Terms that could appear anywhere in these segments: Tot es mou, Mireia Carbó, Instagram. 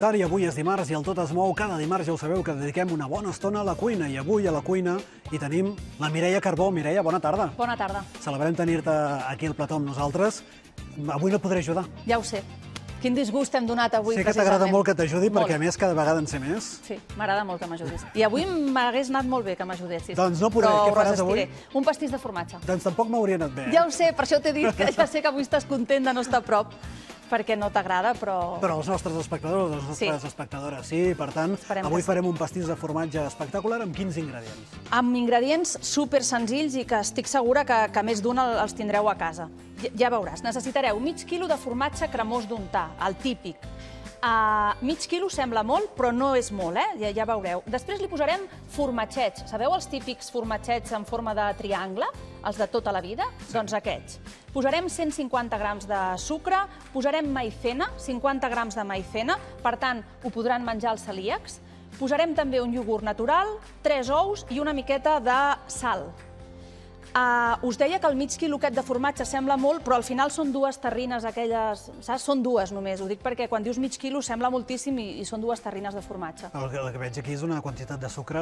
I avui és dimarts i el Tot es mou. Cada dimarts ja ho sabeu que dediquem una bona estona a la cuina. I avui a la cuina hi tenim la Mireia Carbó. Mireia, bona tarda. Bona tarda. Celebrem tenir-te aquí al plató amb nosaltres. Avui no podré ajudar. Ja ho sé. Quin disgust hem donat avui, precisament. Sé que t'agrada molt que t'ajudi, perquè a més cada vegada en sé més. Sí, m'agrada molt que m'ajudis. I avui m'hagués anat molt bé que m'ajudessis. Doncs no podré, què faràs avui? Un pastís de formatge. Doncs tampoc m'hauria anat bé. Ja ho sé, per això t'he dit que ja sé que avui estàs content de no estar a prop, perquè no t'agrada, però... Però els nostres espectadors, les nostres espectadores, sí. Per tant, avui farem un pastís de formatge espectacular. Amb quins ingredients? Amb ingredients supersenzills i que estic segura que més d'un els tindreu a casa. Ja veuràs. Necessitareu mig quilo de formatge cremós d'untar, el típic. Mig quilo sembla molt, però no és molt, ja veureu. Després li posarem formatgets. Sabeu els típics formatgets en forma de triangle? Els de tota la vida? Doncs aquests. Posarem 150 grams de sucre, posarem maicena, 50 grams de maicena, per tant, ho podran menjar els celíacs. Posarem també un iogurt natural, 3 ous i una miqueta de sal. Us deia que el mig quiloquet de formatge sembla molt, però al final són dues terrines aquelles, saps? Són dues només, ho dic perquè quan dius mig quilo sembla moltíssim i són dues terrines de formatge. El que veig aquí és una quantitat de sucre...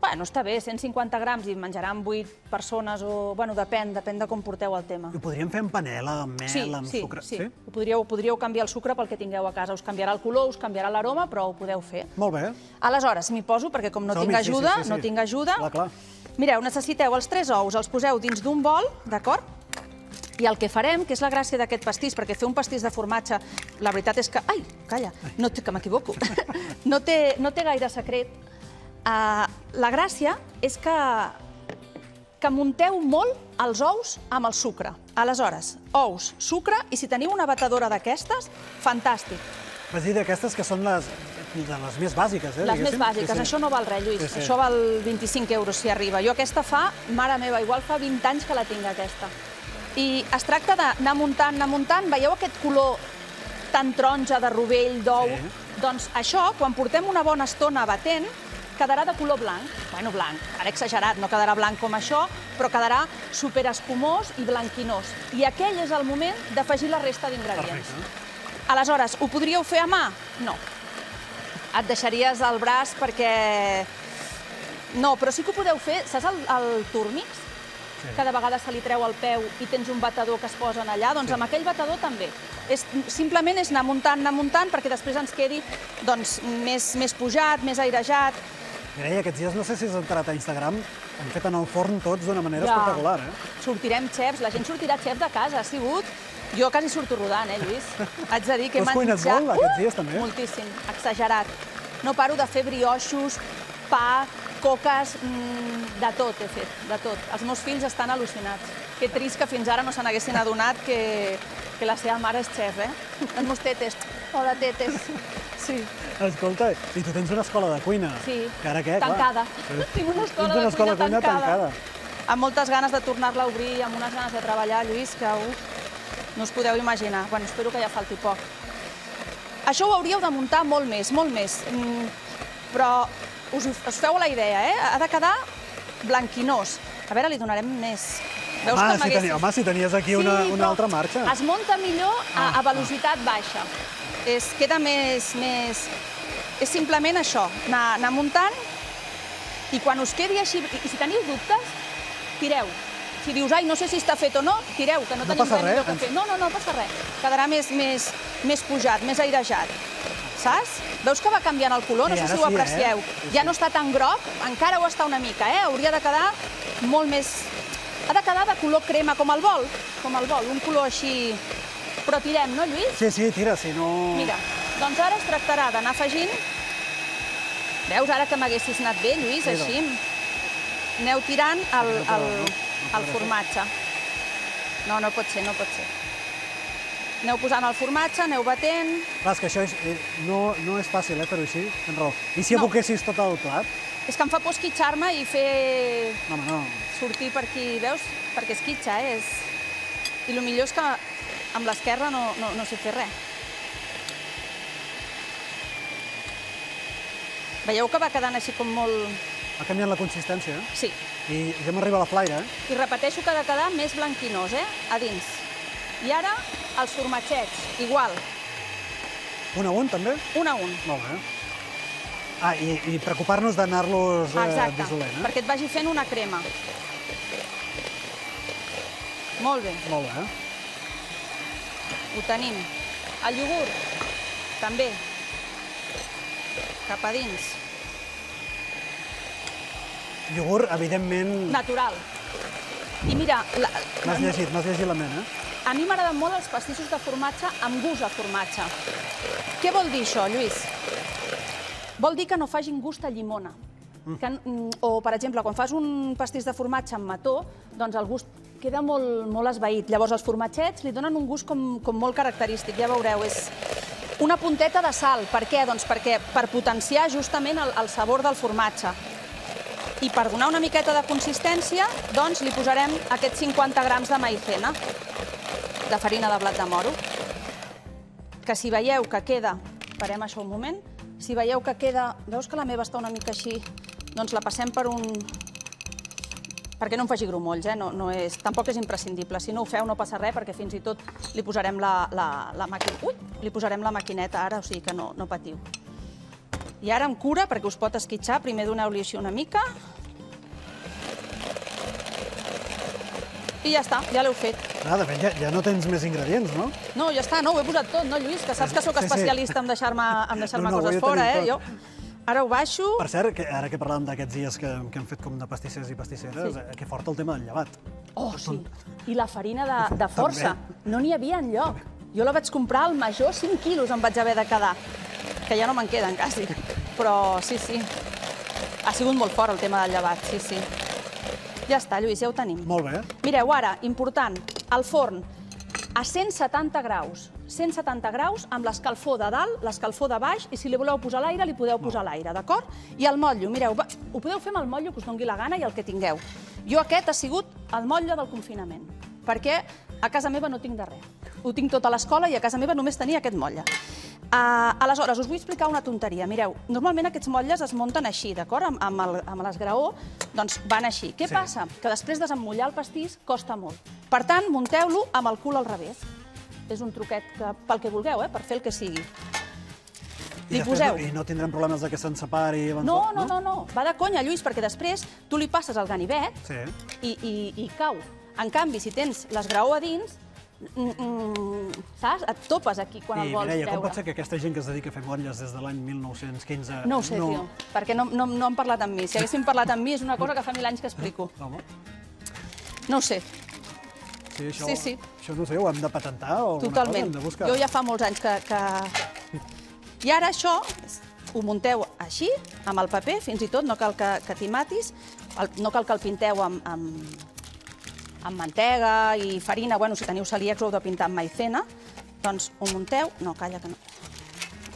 Bueno, està bé, 150 grams i menjaran 8 persones o... Bueno, depèn de com porteu el tema. Ho podríem fer amb panela, amb mel, amb sucre... Sí, podríeu canviar el sucre pel que tingueu a casa. Us canviarà el color, us canviarà l'aroma, però ho podeu fer. Molt bé. Aleshores, m'hi poso, perquè com no tinc ajuda... Clar, clar. Mireu, necessiteu els 3 ous, els poseu dins d'un bol, d'acord? I el que farem, que és la gràcia d'aquest pastís, perquè fer un pastís de formatge, la veritat és que... Ai, calla, que m'equivoco. No té gaire secret. La gràcia és que munteu molt els ous amb el sucre. Aleshores, ous, sucre, i si teniu una batedora d'aquestes, fantàstic. Vas dir d'aquestes que són les... de les més bàsiques, eh? Les més bàsiques, això no val res, Lluís, això val 25 euros si arriba. Jo aquesta fa, mare meva, igual fa 20 anys que la tinc, aquesta. I es tracta d'anar muntant, anar muntant, veieu aquest color tan taronja, de rovell, d'ou? Doncs això, quan portem una bona estona batent, quedarà de color blanc. Bueno, blanc, ara exagerat, no quedarà blanc com això, però quedarà superescumós i blanquinós. I aquell és el moment d'afegir la resta d'ingredients. Aleshores, ho podríeu fer a mà? No. Et deixaries el braç perquè... No, però sí que ho podeu fer. Saps el túrmix? Que de vegades se li treu el peu i tens un batedor que es posen allà? Doncs amb aquell batedor també. Simplement és anar muntant, perquè després ens quedi més pujat, més airejat. Mireia, aquests dies, no sé si has entrat a Instagram, hem fet anar al forn tots d'una manera espectacular, eh? Sortirem xefs, la gent sortirà xef de casa, ha sigut... Jo quasi surto rodant, Lluís. Haig de dir que he menjat... Tu has cuinat molt aquests dies, també? Moltíssim, exagerat. No paro de fer brioixos, pa, coques... De tot he fet, de tot. Els meus fills estan al·lucinats. Que trist que fins ara no se n'haguessin adonat que la seva mare és xef, eh? Els meus tetes. Hola, tetes. Sí. Escolta, i tu tens una escola de cuina. Sí, tancada. Tinc una escola de cuina tancada. Amb moltes ganes de tornar-la a obrir, amb unes ganes de treballar, Lluís, que... No us podeu imaginar. Bueno, espero que ja falti poc. Això ho hauríeu de muntar molt més, molt més. Però us feu la idea, eh? Ha de quedar blanquinós. A veure, li donarem més. Home, si tenies aquí una altra marxa. Es munta millor a velocitat baixa. Queda més... És simplement això, anar muntant. I quan us quedi així... I si teniu dubtes, tireu. Si dius, ai, no sé si està fet o no, tireu, que no tenim res millor que fer. No passa res. Quedarà més pujat, més airejat. Saps? Veus que va canviant el color? No sé si ho aprecieu. Ja no està tan groc, encara ho està una mica, eh? Hauria de quedar molt més... Ha de quedar de color crema, com el bol. Com el bol, un color així... Però tirem, no, Lluís? Sí, tira, si no... Mira, doncs ara es tractarà d'anar afegint... Veus, ara que m'haguessis anat bé, Lluís, així... Aneu tirant el formatge. No pot ser, no pot ser. Aneu posant el formatge, aneu batent... Clar, és que això no és fàcil, fer-ho així, tens raó. I si aboquessis tot el plat? És que em fa por esquitxar-me i fer... Home, no. Sortir per aquí, veus? Perquè esquitxa, I el millor és que amb l'esquerra no sé fer res. Veieu que va quedant així com molt... Ha canviat la consistència, eh? Sí. I ja m'arriba la flaire, eh? I repeteixo que ha de quedar més blanquinós, eh? A dins. I ara, els formatgets, igual. Un a un, també? Un a un. Molt bé. Ah, i preocupar-nos d'anar-los dissolent. Exacte, perquè et vagi fent una crema. Molt bé. Molt bé. Ho tenim. El iogurt, també. Cap a dins. Iogurt, evidentment... natural. I mira... M'has llegit la ment, eh? A mi m'agraden molt els pastissos de formatge amb gust a formatge. Què vol dir això, Lluís? Vol dir que no facin gust a llimona. O, per exemple, quan fas un pastís de formatge amb mató, doncs el gust queda molt esvaït. Llavors, els formatgets li donen un gust com molt característic. Ja veureu, és una punteta de sal. Per què? Doncs per potenciar justament el sabor del formatge. I per donar una miqueta de consistència, doncs li posarem aquests 50 grams de maïzena, de farina de blat de moro, que si veieu que queda... Parem això un moment. Si veieu que queda... Veus que la meva està una mica així? Doncs la passem per un... perquè no em faci grumolls, tampoc és imprescindible. Si no ho feu, no passa res, perquè fins i tot li posarem la maquineta. Ui! Li posarem la maquineta ara, o sigui que no patiu. I ara amb cura, perquè us pot esquitxar, primer doneu-li així una mica. I ja està, ja l'heu fet. De fet, ja no tens més ingredients, no? No, ja està, no, ho he posat tot, no, Lluís? Que saps que sóc especialista en deixar-me coses fora, eh? Ara ho baixo... Per cert, ara que parlàvem d'aquests dies que hem fet com de pastissers i pastisseres, que fort el tema del llevat. Oh, sí, i la farina de força. No n'hi havia enlloc. Jo la vaig comprar al major, 5 quilos em vaig haver de quedar, que ja no me'n queden, quasi. Però sí, ha sigut molt fort el tema del llevat, sí. Ja està, Lluís, ja ho tenim. Molt bé. Mireu, ara, important, el forn a 170 graus. 170 graus amb l'escalfor de dalt, l'escalfor de baix, i si li voleu posar l'aire, li podeu posar l'aire, d'acord? I el motllo, mireu, ho podeu fer amb el motllo que us doni la gana i el que tingueu. Jo aquest ha sigut el motllo del confinament, perquè a casa meva no tinc de res. Ho tinc tot a l'escola i a casa meva només tenia aquest motlle. Aleshores, us vull explicar una tonteria. Mireu, normalment aquests motlles es munten així, d'acord? Amb l'esgraó, doncs van així. Què passa? Que després desemmotllar el pastís costa molt. Per tant, munteu-lo amb el cul al revés. És un truquet pel que vulgueu, per fer el que sigui. Li poseu... I no tindrem problemes que se'n separi... No, va de conya, Lluís, perquè després tu li passes el ganivet i cau. En canvi, si tens l'esgraó a dins, saps? Et topes aquí quan el vols treure. Mireia, com pot ser que aquesta gent que es dedica a fer motlles des de l'any 1915... No ho sé, tio, perquè no han parlat amb mi. Si haguéssim parlat amb mi és una cosa que fa 1000 anys que explico. No ho sé. Sí. Això no ho sé, ho hem de patentar o alguna cosa hem de buscar? Totalment. Jo ja fa molts anys que... I ara això ho munteu així, amb el paper, fins i tot, no cal que t'hi matis, no cal que el pinteu amb... amb mantega i farina, bueno, si teniu celíacs ho heu de pintar amb maïzena, doncs ho munteu... No, calla, que no...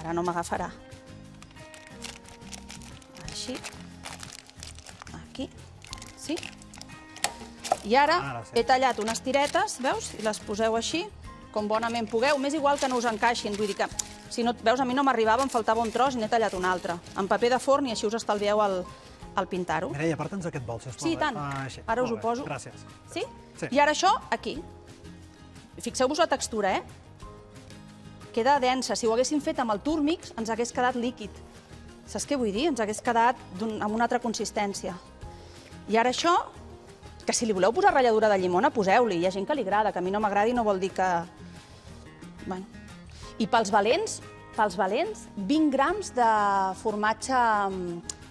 Ara no m'agafarà. Així. Aquí. Sí. I ara he tallat unes tiretes, veus? I les poseu així, com bonament pugueu. M'és igual que no us encaixin, vull dir que... Si no, veus, a mi no m'arribava, em faltava un tros i n'he tallat un altre. En paper de forn i així us estalvieu el... al pintar-ho. Mireia, aparta'ns aquest bol, sisplau. Sí, i tant. Ara us ho poso. Gràcies. Sí? I ara això, aquí. Fixeu-vos la textura, eh? Queda densa. Si ho haguéssim fet amb el túrmix, ens hagués quedat líquid. Saps què vull dir? Ens hagués quedat amb una altra consistència. I ara això, que si li voleu posar ratlladura de llimona, poseu-li. Hi ha gent que li agrada, que a mi no m'agradi no vol dir que... I pels valents, 20 grams de formatge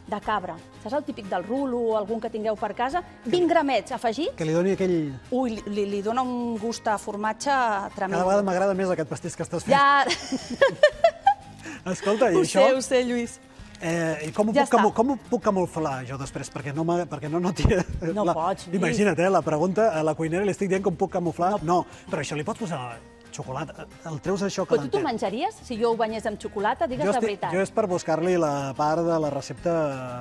de cabra. Saps el típic del rulo o algun que tingueu per casa? 20 gramets afegits. Que li doni aquell... Ui, li dona un gust a formatge tremendo. Cada vegada m'agrada més aquest pastís que estàs fent. Ja... Escolta, i això... Ho sé, Lluís. I com ho puc camuflar jo després? Perquè no noti... No pots, Lluís. Imagina't, la pregunta a la cuinera, li estic dient com puc camuflar. No, però això li pots posar... xocolata, el treus això calentet. Però tu t'ho menjaries si jo ho banyés amb xocolata? Digues la veritat. Jo és per buscar-li la part de la recepta...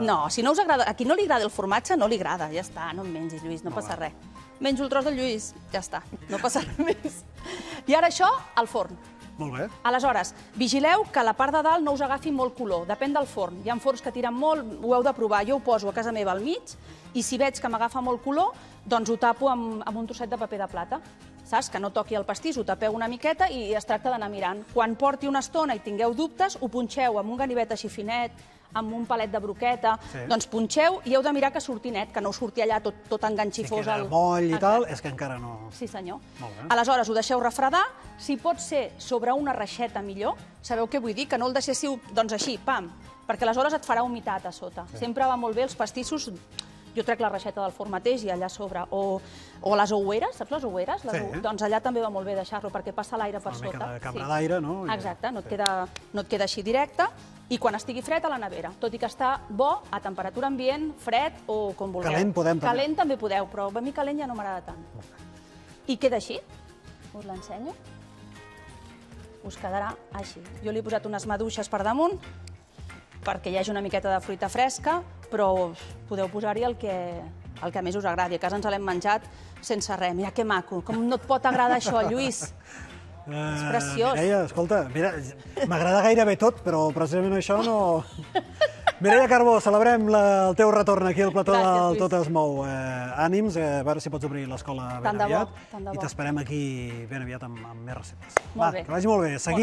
No, si no us agrada... A qui no li agrada el formatge, no li agrada. Ja està, no em mengis, Lluís, no passa res. Menjo el tros del Lluís, ja està, no passa res més. I ara això, al forn. Molt bé. Aleshores, vigileu que la part de dalt no us agafi molt color, depèn del forn. Hi ha forns que tiren molt, ho heu de provar. Jo ho poso a casa meva al mig i si veig que m'agafa molt color, doncs ho tapo amb un trosset de paper de plata. saps? Que no toqui el pastís, ho tapeu una miqueta i es tracta d'anar mirant. Quan porti una estona i tingueu dubtes, ho punxeu amb un ganivet així finet, amb un palet de broqueta, doncs punxeu i heu de mirar que surti net, que no us surti allà tot enganxifós. Si queda moll i tal, és que encara no... Sí, senyor. Aleshores, ho deixeu refredar. Si pot ser sobre una reixeta millor, sabeu què vull dir? Que no el deixéssiu, doncs així, pam, perquè aleshores et farà humitat a sota. Sempre va molt bé els pastissos... Jo trec la reixeta del forn mateix i allà a sobre... O les oueres, saps les oueres? Doncs allà també va molt bé deixar-lo, perquè passa l'aire per sota. Una mica de cambra d'aire, no? Exacte, no et queda així directe. I quan estigui fred, a la nevera. Tot i que està bo a temperatura ambient, fred o com vulgueu. Calent podem també. Calent també podeu, però a mi calent ja no m'agrada tant. I queda així. Us l'ensenyo. Us quedarà així. Jo li he posat unes maduixes per damunt, perquè hi hagi una miqueta de fruita fresca, però podeu posar-hi el que més us agradi. A casa ens l'hem menjat sense res. Mira que maco, com no et pot agradar això, Lluís? És preciós. Mireia, escolta, m'agrada gairebé tot, però precisament això no... Mireia Carbó, celebrem el teu retorn aquí al plató del Tot es mou. Ànims, a veure si pots obrir l'escola ben aviat. I t'esperem aquí ben aviat amb més receptes. Va, que vagi molt bé. Seguim.